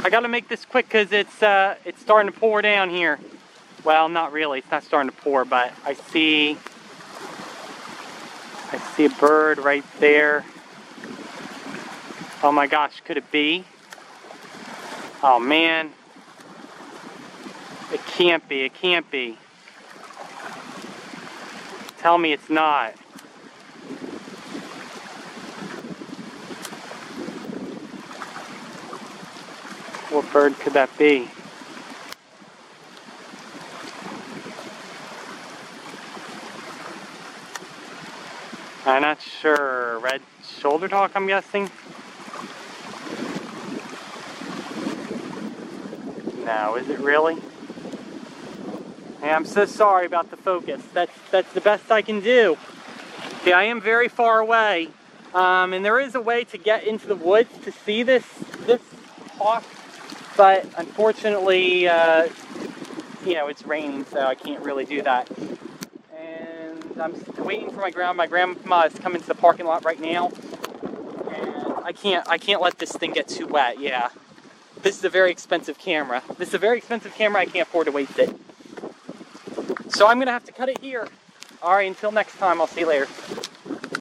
I gotta make this quick because it's starting to pour down here. Well, not really, it's not starting to pour, but I see a bird right there. Oh my gosh, could it be? Oh man, it can't be. Tell me it's not. What bird could that be? I'm not sure. Red-shouldered hawk, I'm guessing? No, is it really? Hey, I'm so sorry about the focus. That's the best I can do. Okay, I am very far away. And there is a way to get into the woods to see this hawk. But unfortunately, you know, it's raining, so I can't really do that. I'm waiting for my grandma. My grandma is coming to the parking lot right now, and I can't let this thing get too wet. Yeah, this is a very expensive camera. I can't afford to waste it. So I'm gonna have to cut it here. All right, until next time, I'll see you later.